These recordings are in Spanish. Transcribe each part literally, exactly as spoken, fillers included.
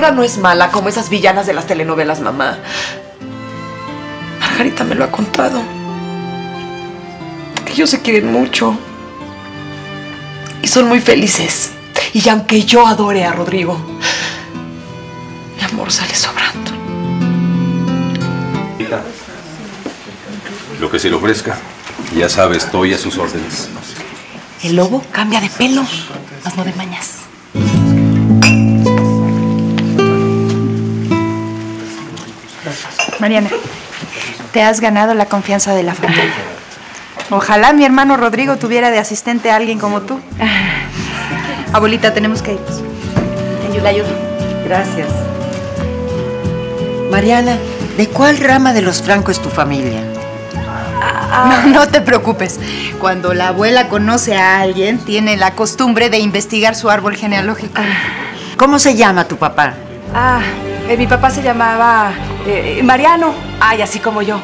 doctora no es mala como esas villanas de las telenovelas, mamá. Margarita me lo ha contado. Ellos se quieren mucho. Y son muy felices. Y aunque yo adore a Rodrigo, mi amor sale sobrando. Pilar, lo que se le ofrezca. Ya sabes, estoy a sus órdenes. El lobo cambia de pelo, más no de mañas. Mariana, te has ganado la confianza de la familia. Ojalá mi hermano Rodrigo tuviera de asistente a alguien como tú. Abuelita, tenemos que irnos. Te ayudo. Gracias. Mariana, ¿de cuál rama de los Franco es tu familia? Ah, no, no te preocupes. Cuando la abuela conoce a alguien, tiene la costumbre de investigar su árbol genealógico. Ah. ¿Cómo se llama tu papá? Ah, eh, mi papá se llamaba eh, Mariano. Ay, así como yo.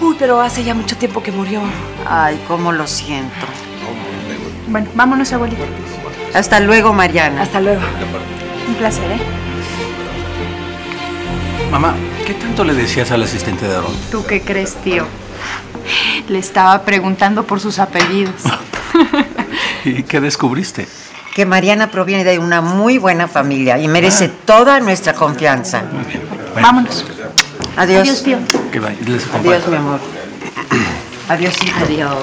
Uy, pero hace ya mucho tiempo que murió. Ay, cómo lo siento. Bueno, vámonos, abuelita. Hasta luego, Mariana. Hasta luego. Un placer, ¿eh? Mamá, ¿qué tanto le decías al asistente de Aarón? ¿Tú qué crees, tío? Le estaba preguntando por sus apellidos. ¿Y qué descubriste? Que Mariana proviene de una muy buena familia y merece ah. toda nuestra confianza. Muy bien. Bueno. Vámonos. Adiós. Adiós, tío. Que vaya. Les acompaño. Adiós, mi amor. Adiós, hijo. Adiós.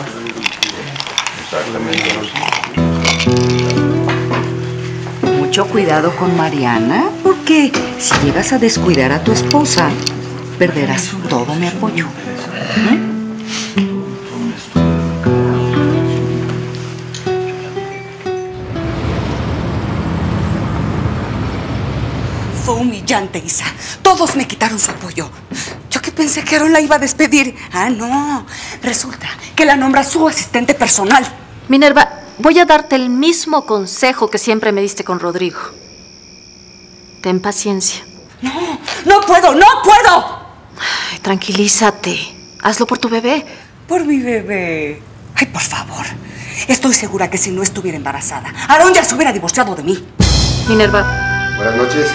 Mucho cuidado con Mariana, porque si llegas a descuidar a tu esposa, perderás todo mi apoyo. ¿Eh? Fue humillante, Isa. Todos me quitaron su apoyo. Yo que pensé que Aarón la iba a despedir. Ah, no. Resulta que la nombra su asistente personal. Minerva, voy a darte el mismo consejo que siempre me diste con Rodrigo. Ten paciencia. No, no puedo, no puedo. Ay, tranquilízate. Hazlo por tu bebé. Por mi bebé. Ay, por favor. Estoy segura que si no estuviera embarazada, Aarón ya se hubiera divorciado de mí. Minerva. Buenas noches.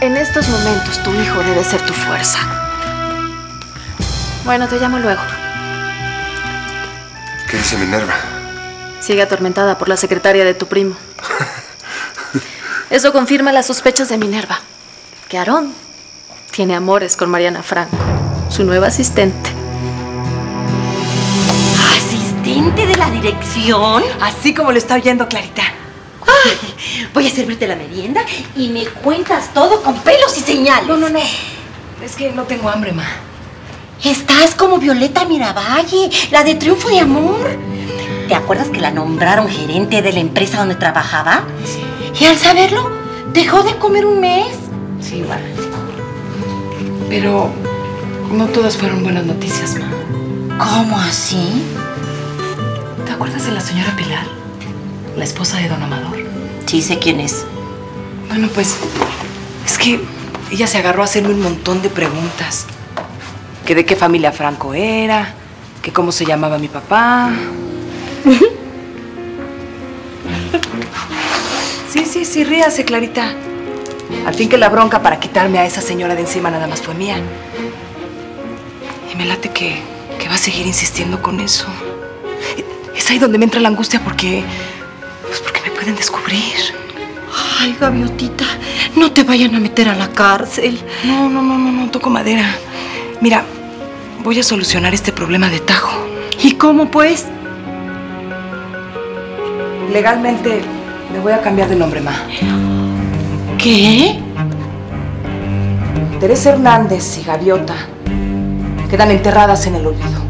En estos momentos tu hijo debe ser tu fuerza. Bueno, te llamo luego. ¿Qué dice Minerva? Sigue atormentada por la secretaria de tu primo. Eso confirma las sospechas de Minerva, que Aarón tiene amores con Mariana Franco, su nueva asistente. ¿Asistente de la dirección? Así como lo está oyendo Clarita. Ay, voy a servirte la merienda y me cuentas todo con pelos y señales. No, no, no. Es que no tengo hambre, ma. Estás como Violeta Miravalle, la de Triunfo de Amor. ¿Te acuerdas que la nombraron gerente de la empresa donde trabajaba? Sí. Y al saberlo, dejó de comer un mes. Sí, bueno. Pero no todas fueron buenas noticias, ma. ¿Cómo así? ¿Te acuerdas de la señora Pilar? La esposa de don Amador. Sí, sé quién es. Bueno, pues, es que ella se agarró a hacerme un montón de preguntas. Que de qué familia Franco era, que cómo se llamaba mi papá. Sí, sí, sí, ríase, Clarita. Al fin que la bronca para quitarme a esa señora de encima nada más fue mía. Y me late que, que va a seguir insistiendo con eso. Es ahí donde me entra la angustia porque... pues porque me pueden descubrir. Ay, Gaviotita, no te vayan a meter a la cárcel. No, no, no, no, no, toco madera. Mira, voy a solucionar este problema de tajo. ¿Y cómo, pues? Legalmente me voy a cambiar de nombre, ma. ¿Qué? Teresa Hernández y Gaviota quedan enterradas en el olvido.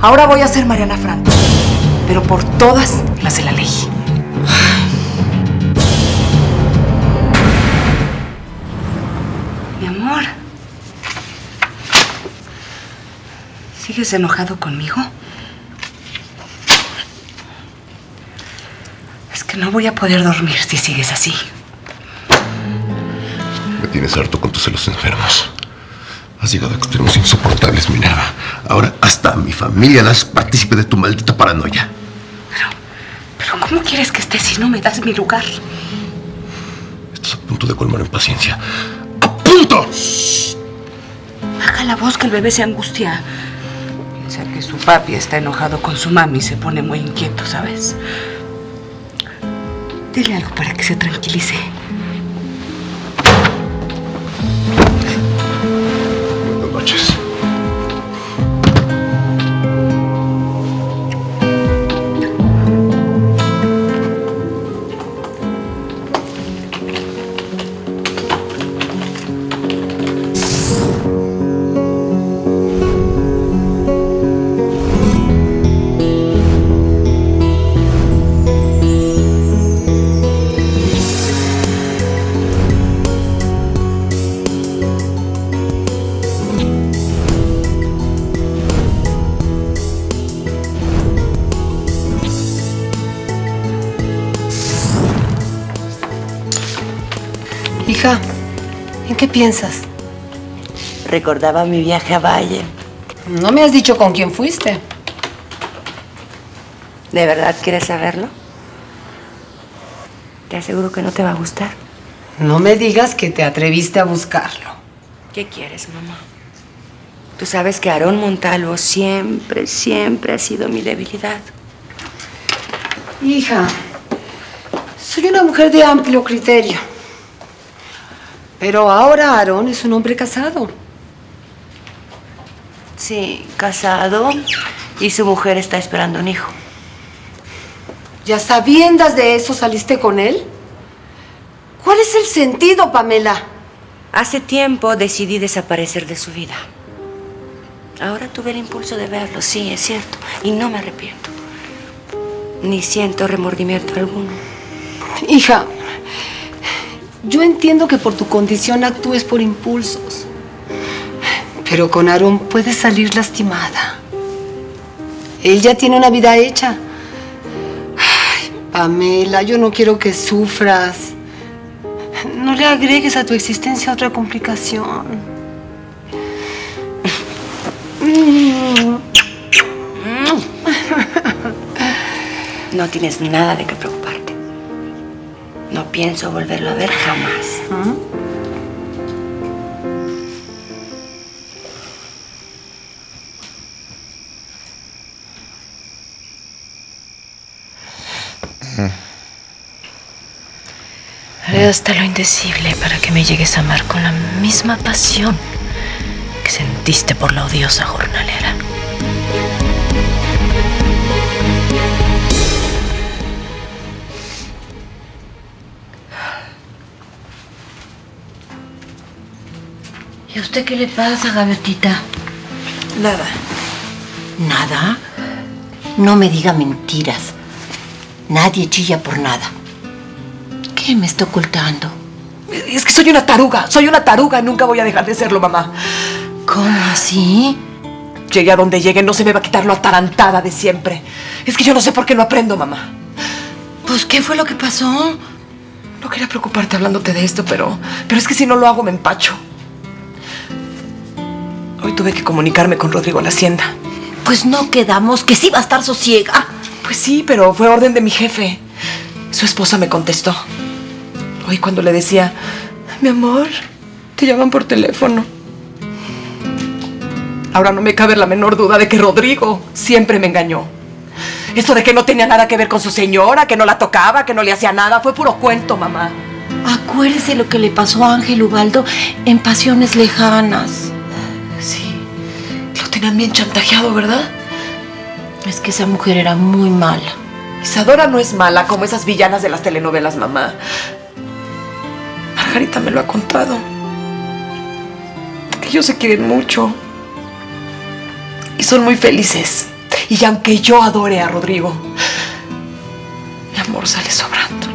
Ahora voy a ser Mariana Franco, pero por todas las de la ley. Mi amor. ¿Sigues enojado conmigo? Es que no voy a poder dormir si sigues así. Me tienes harto con tus celos enfermos. Has llegado a extremos insoportables, Minerva. Ahora hasta mi familia la haces partícipe de tu maldita paranoia. Pero, pero ¿cómo quieres que esté si no me das mi lugar? punto de colmar en paciencia. ¡A punto! Shh. Baja la voz, que el bebé se angustia. Piensa que su papi está enojado con su mami y se pone muy inquieto, ¿sabes? Dile algo para que se tranquilice. Buenas noches. Hija, ¿en qué piensas? Recordaba mi viaje a Valle. No me has dicho con quién fuiste. ¿De verdad quieres saberlo? Te aseguro que no te va a gustar. No me digas que te atreviste a buscarlo. ¿Qué quieres, mamá? Tú sabes que Aarón Montalvo siempre, siempre ha sido mi debilidad. Hija, soy una mujer de amplio criterio. Pero ahora Aarón es un hombre casado. Sí, casado, y su mujer está esperando un hijo. ¿Y a sabiendas de eso saliste con él? ¿Cuál es el sentido, Pamela? Hace tiempo decidí desaparecer de su vida. Ahora tuve el impulso de verlo, sí, es cierto, y no me arrepiento. Ni siento remordimiento alguno. Hija... yo entiendo que por tu condición actúes por impulsos, pero con Aarón puedes salir lastimada. Él ya tiene una vida hecha. Ay, Pamela, yo no quiero que sufras. No le agregues a tu existencia otra complicación. No tienes nada de qué preocuparte. No pienso volverlo a ver jamás. ¿Ah? Haré hasta lo indecible para que me llegues a amar con la misma pasión que sentiste por la odiosa jornalera. ¿Y a usted qué le pasa, Gaviotita? Nada. ¿Nada? No me diga mentiras. Nadie chilla por nada. ¿Qué me está ocultando? Es que soy una taruga. Soy una taruga. Nunca voy a dejar de serlo, mamá. ¿Cómo así? Llegué a donde llegue. No se me va a quitar lo atarantada de siempre. Es que yo no sé por qué no aprendo, mamá. Pues, ¿qué fue lo que pasó? No quería preocuparte hablándote de esto, pero... pero es que si no lo hago, me empacho. Hoy tuve que comunicarme con Rodrigo a la hacienda. Pues no quedamos que sí va a estar sosiega. Pues sí, pero fue orden de mi jefe. Su esposa me contestó. Hoy cuando le decía, mi amor, te llaman por teléfono. Ahora no me cabe la menor duda de que Rodrigo siempre me engañó. Eso de que no tenía nada que ver con su señora, que no la tocaba, que no le hacía nada, fue puro cuento, mamá. Acuérdese lo que le pasó a Ángel Ubaldo en Pasiones Lejanas. Sí, lo tenían bien chantajeado, ¿verdad? Es que esa mujer era muy mala. Isadora no es mala como esas villanas de las telenovelas, mamá. Margarita me lo ha contado. Ellos se quieren mucho. Y son muy felices. Y aunque yo adore a Rodrigo, mi amor sale sobrando.